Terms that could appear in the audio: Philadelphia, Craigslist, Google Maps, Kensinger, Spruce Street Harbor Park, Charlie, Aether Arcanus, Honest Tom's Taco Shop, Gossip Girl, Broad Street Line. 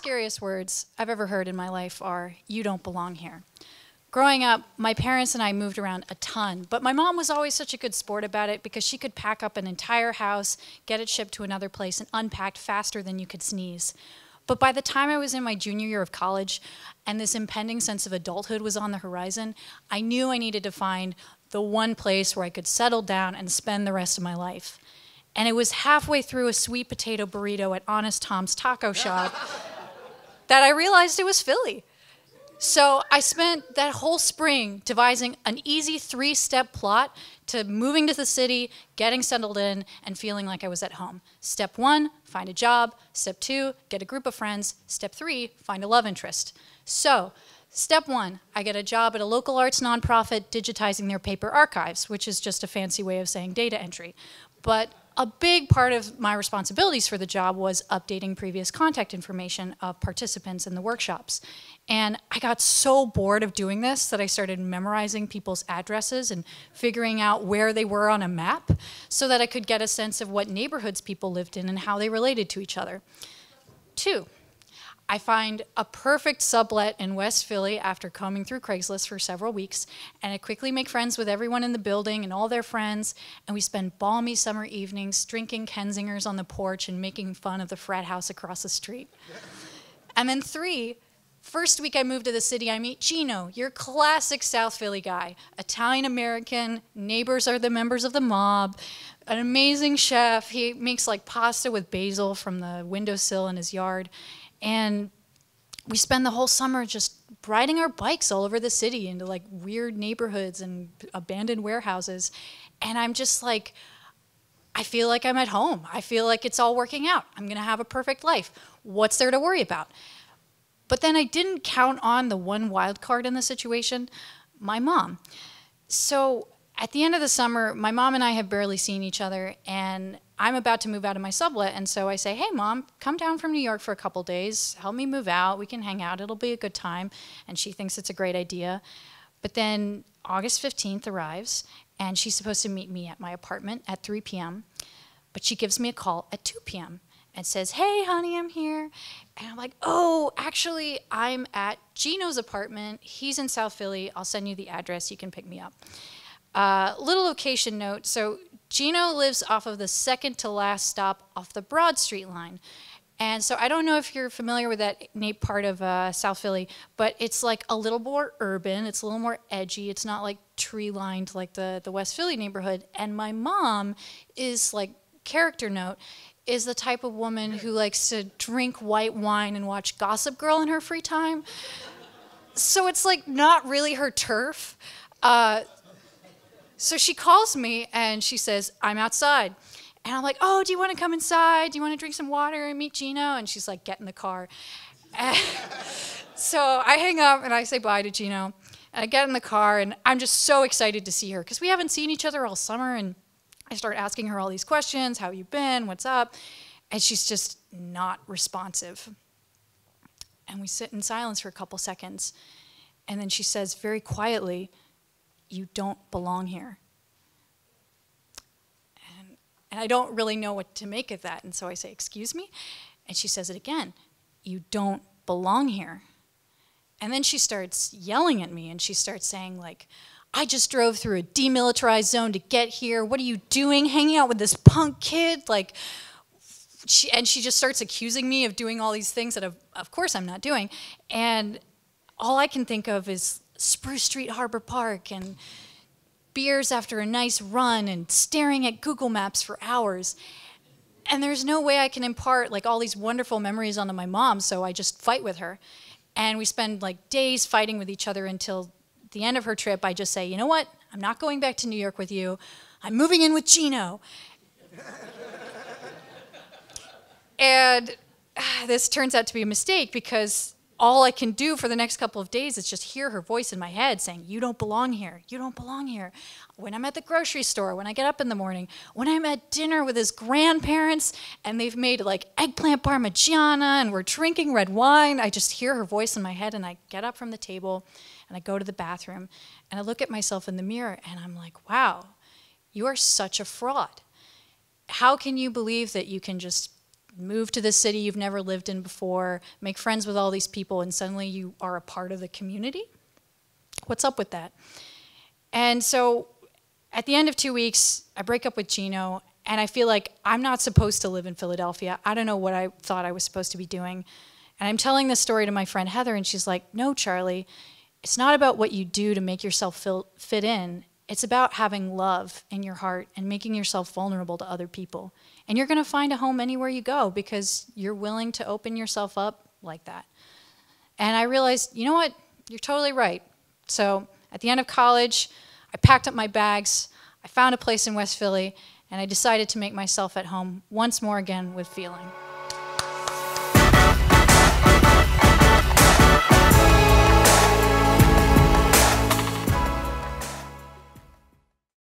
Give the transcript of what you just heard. scariest words I've ever heard in my life are, "You don't belong here." Growing up, my parents and I moved around a ton, but my mom was always such a good sport about it because she could pack up an entire house, get it shipped to another place, and unpacked faster than you could sneeze. But by the time I was in my junior year of college and this impending sense of adulthood was on the horizon, I knew I needed to find the one place where I could settle down and spend the rest of my life. And it was halfway through a sweet potato burrito at Honest Tom's Taco Shop that I realized it was Philly. So I spent that whole spring devising an easy three-step plot to moving to the city, getting settled in, and feeling like I was at home. Step one, find a job. Step two, get a group of friends. Step three, find a love interest. So step one, I get a job at a local arts nonprofit digitizing their paper archives, which is just a fancy way of saying data entry. But a big part of my responsibilities for the job was updating previous contact information of participants in the workshops. And I got so bored of doing this that I started memorizing people's addresses and figuring out where they were on a map so that I could get a sense of what neighborhoods people lived in and how they related to each other. Two, I find a perfect sublet in West Philly after combing through Craigslist for several weeks, and I quickly make friends with everyone in the building and all their friends, and we spend balmy summer evenings drinking Kensingers on the porch and making fun of the frat house across the street. And then three, first week I moved to the city, I meet Gino, your classic South Philly guy, Italian-American, neighbors are the members of the mob, an amazing chef, he makes like pasta with basil from the windowsill in his yard. And we spend the whole summer just riding our bikes all over the city into like weird neighborhoods and abandoned warehouses. And I'm just like, I feel like I'm at home. I feel like it's all working out. I'm gonna have a perfect life. What's there to worry about? But then I didn't count on the one wild card in the situation, my mom. So at the end of the summer, my mom and I have barely seen each other, and I'm about to move out of my sublet, and so I say, hey, Mom, come down from New York for a couple days. Help me move out. We can hang out. It'll be a good time. And she thinks it's a great idea. But then August 15th arrives, and she's supposed to meet me at my apartment at 3 p.m., but she gives me a call at 2 p.m. and says, hey, honey, I'm here. And I'm like, oh, actually, I'm at Gino's apartment. He's in South Philly. I'll send you the address. You can pick me up. Little location note, so Gino lives off of the second to last stop off the Broad Street Line. And so I don't know if you're familiar with that part of South Philly, but it's like a little more urban, it's a little more edgy, it's not like tree-lined like the West Philly neighborhood. And my mom is like, character note, is the type of woman who likes to drink white wine and watch Gossip Girl in her free time. So it's like not really her turf. So she calls me and she says, I'm outside. And I'm like, oh, do you want to come inside? Do you want to drink some water and meet Gino? And she's like, get in the car. So I hang up and I say bye to Gino. And I get in the car and I'm just so excited to see her because we haven't seen each other all summer. And I start asking her all these questions, how you been, what's up? And she's just not responsive. And we sit in silence for a couple seconds. And then she says very quietly, you don't belong here. And I don't really know what to make of that. And so I say, excuse me? And she says it again, you don't belong here. And then she starts yelling at me and she starts saying like, I just drove through a demilitarized zone to get here. What are you doing? Hanging out with this punk kid? Like, she just starts accusing me of doing all these things that of course I'm not doing. And all I can think of is Spruce Street Harbor Park and beers after a nice run and staring at Google Maps for hours. And there's no way I can impart like all these wonderful memories onto my mom, so I just fight with her. And we spend like days fighting with each other until the end of her trip. I just say, you know what? I'm not going back to New York with you. I'm moving in with Gino. And this turns out to be a mistake because all I can do for the next couple of days is just hear her voice in my head saying, you don't belong here, you don't belong here. When I'm at the grocery store, when I get up in the morning, when I'm at dinner with his grandparents and they've made like eggplant parmigiana and we're drinking red wine, I just hear her voice in my head and I get up from the table and I go to the bathroom and I look at myself in the mirror and I'm like, wow, you are such a fraud. How can you believe that you can just move to the city you've never lived in before, make friends with all these people, and suddenly you are a part of the community. What's up with that? And so at the end of 2 weeks, I break up with Gino, and I feel like I'm not supposed to live in Philadelphia. I don't know what I thought I was supposed to be doing. And I'm telling this story to my friend Heather, and she's like, no, Charlie, it's not about what you do to make yourself fit in. It's about having love in your heart and making yourself vulnerable to other people. And you're going to find a home anywhere you go because you're willing to open yourself up like that. And I realized, you know what? You're totally right. So at the end of college, I packed up my bags, I found a place in West Philly, and I decided to make myself at home once more again with feeling.